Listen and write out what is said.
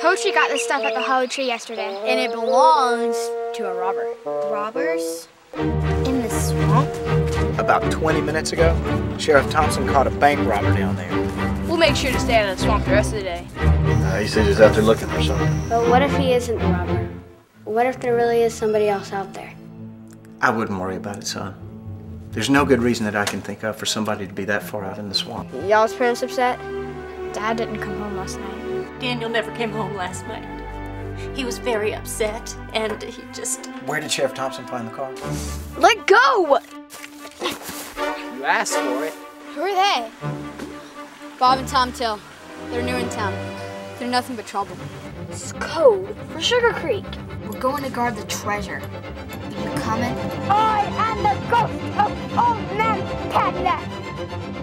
Poetry got this stuff at the hollow tree yesterday, and it belongs to a robber. Robbers? In the swamp? About 20 minutes ago, Sheriff Thompson caught a bank robber down there. We'll make sure to stay out of the swamp the rest of the day. He said he's out there looking for something. But what if he isn't the robber? What if there really is somebody else out there? I wouldn't worry about it, son. There's no good reason that I can think of for somebody to be that far out in the swamp. Y'all's parents upset? Dad didn't come home last night. Daniel never came home last night. He was very upset, and he just... Where did Sheriff Thompson find the car? Let go! You asked for it. Who are they? Bob and Tom Till. They're new in town. They're nothing but trouble. This is code for Sugar Creek. We're going to guard the treasure. Are you coming? I am the ghost of Old Man Padlock.